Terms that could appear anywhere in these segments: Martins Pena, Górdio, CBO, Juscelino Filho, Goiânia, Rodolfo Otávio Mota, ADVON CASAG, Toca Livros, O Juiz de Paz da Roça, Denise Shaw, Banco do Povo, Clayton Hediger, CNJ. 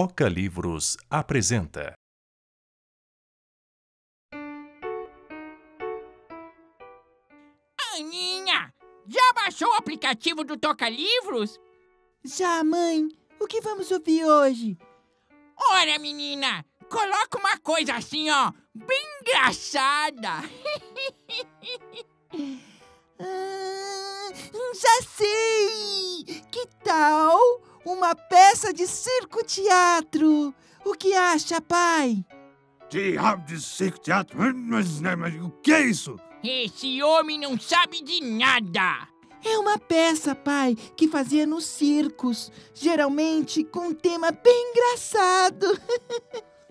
Toca Livros apresenta. Aninha, já baixou o aplicativo do Toca Livros? Já, mãe. O que vamos ouvir hoje? Olha, menina, coloca uma coisa assim, ó, bem engraçada. Já sei! Que tal uma peça de circo-teatro? O que acha, pai? Diabo de circo-teatro? Mas o que é isso? Esse homem não sabe de nada! É uma peça, pai, que fazia nos circos, geralmente com um tema bem engraçado.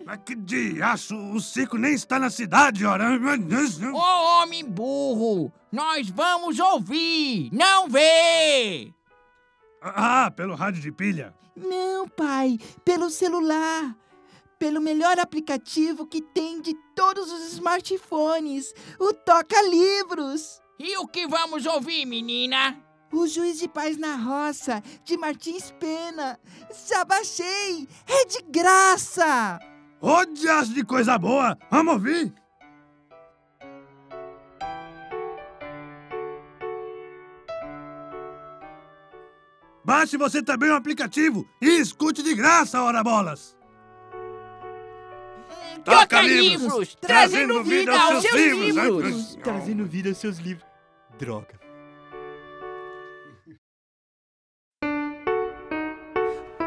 Mas que diacho, o circo nem está na cidade, ora. Ô homem burro, nós vamos ouvir, não ver! Ah, pelo rádio de pilha? Não, pai, pelo celular. Pelo melhor aplicativo que tem de todos os smartphones, o Toca Livros. E o que vamos ouvir, menina? O Juiz de Paz na Roça, de Martins Pena. Já baixei, é de graça! Ô, diacho de coisa boa! Vamos ouvir! Baixe você também o aplicativo e escute de graça, ora bolas! Toca Livros! Trazendo vida aos seus livros! Trazendo vida aos seus livros. Droga!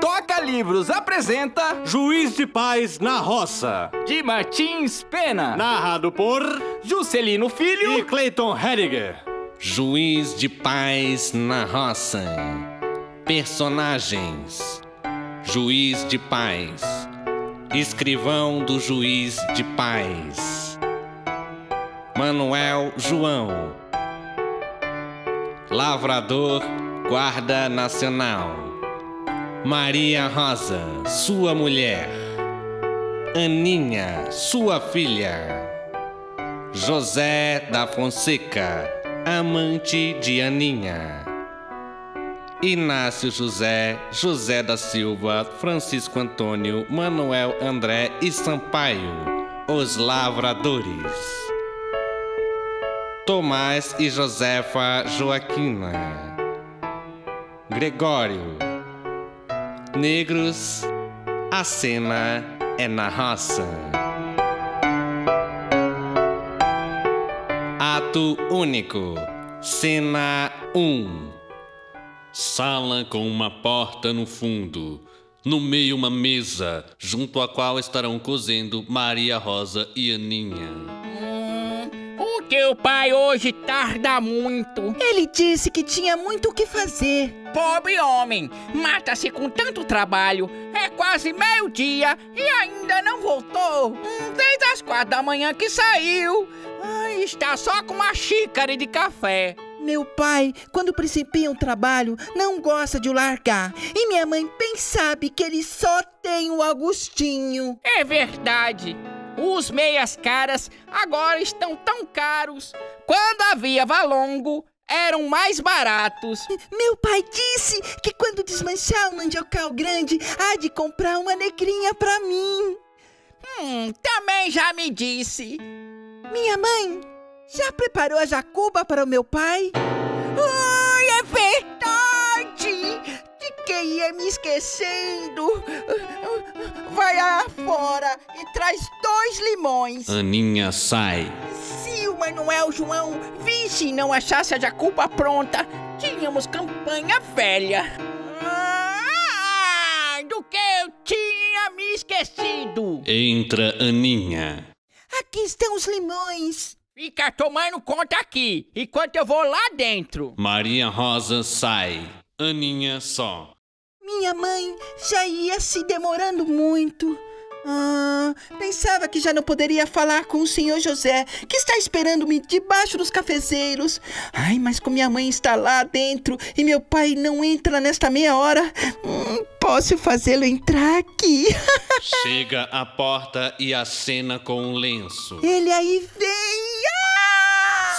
Toca Livros apresenta Juiz de Paz na Roça, de Martins Pena, narrado por Juscelino Filho e Clayton Hediger. Juiz de Paz na Roça. Personagens: Juiz de Paz, escrivão do Juiz de Paz, Manuel João, lavrador, guarda nacional. Maria Rosa, sua mulher. Aninha, sua filha. José da Fonseca, amante de Aninha. Inácio José, José da Silva, Francisco Antônio, Manuel André e Sampaio, os lavradores. Tomás e Josefa Joaquina. Gregório. Negros, a cena é na roça. Ato único, cena 1. Sala com uma porta no fundo. No meio uma mesa, junto à qual estarão cozendo Maria Rosa e Aninha. O teu pai hoje tarda muito. Ele disse que tinha muito o que fazer. Pobre homem, mata-se com tanto trabalho. É quase meio-dia e ainda não voltou. Desde as 4 da manhã que saiu. Ai, está só com uma xícara de café. Meu pai, quando principia um trabalho, não gosta de o largar. E minha mãe bem sabe que ele só tem o Agostinho. É verdade. Os meias caras agora estão tão caros. Quando havia valongo, eram mais baratos. Meu pai disse que quando desmanchar o mandiocal grande, há de comprar uma negrinha pra mim. Também já me disse. Minha mãe já preparou a jacuba para o meu pai? Ai, é verdade! Fiquei me esquecendo. Vai lá fora e traz 2 limões. Aninha sai. Se o Manuel João visse e não achasse a jacuba pronta, tínhamos campanha velha. Ah, do que eu tinha me esquecido. Entra Aninha. Aqui estão os limões. Fica tomando conta aqui, enquanto eu vou lá dentro. Maria Rosa sai. Aninha só. Minha mãe já ia se demorando muito. Pensava que já não poderia falar com o senhor José, que está esperando-me debaixo dos cafezeiros. Ai, mas como minha mãe está lá dentro e meu pai não entra nesta meia hora, posso fazê-lo entrar aqui. Chega à porta e acena com um lenço. Ele aí vem.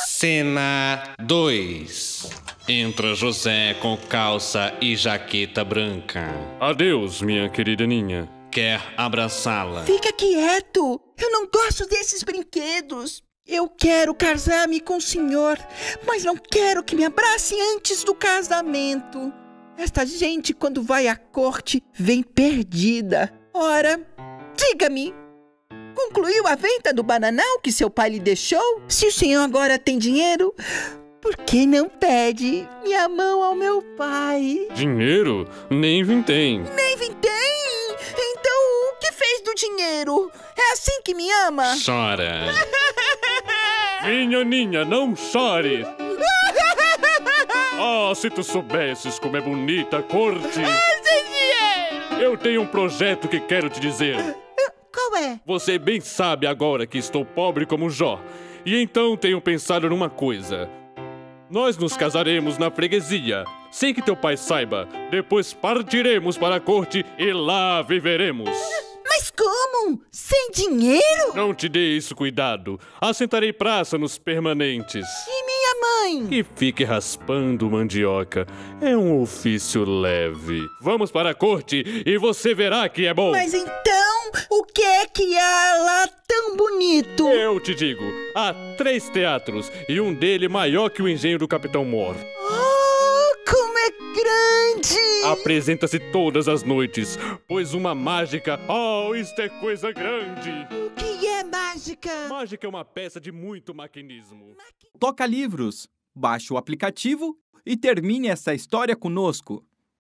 Cena 2. Entra José com calça e jaqueta branca. Adeus, minha querida Aninha. quer abraçá-la. Fica quieto! Eu não gosto desses brinquedos. Eu quero casar-me com o senhor, mas não quero que me abracem antes do casamento. Esta gente, quando vai à corte, vem perdida. Ora, diga-me, concluiu a venda do bananal que seu pai lhe deixou? Se o senhor agora tem dinheiro, por que não pede minha mão ao meu pai? Dinheiro? Nem vintém. Nem vintém? Então, o que fez do dinheiro? É assim que me ama? Chora. Minhoninha, não chore. Oh, se tu soubesses como é bonita a corte. Eu tenho um projeto que quero te dizer. Qual é? Você bem sabe agora que estou pobre como Jó. E então tenho pensado numa coisa. Nós nos casaremos na freguesia, sem que teu pai saiba. Depois partiremos para a corte e lá viveremos. Mas como? Sem dinheiro? Não te dê isso cuidado. Assentarei praça nos permanentes. E minha mãe? Que fique raspando mandioca. É um ofício leve. Vamos para a corte e você verá que é bom. Mas então, o que é que há lá tão bonito? Eu te digo, há 3 teatros e um dele maior que o engenho do Capitão Mor. Oh, como é grande! Apresenta-se todas as noites, pois uma mágica... Oh, isto é coisa grande! O que é mágica? Mágica é uma peça de muito maquinismo. Toca Livros, baixe o aplicativo e termine essa história conosco.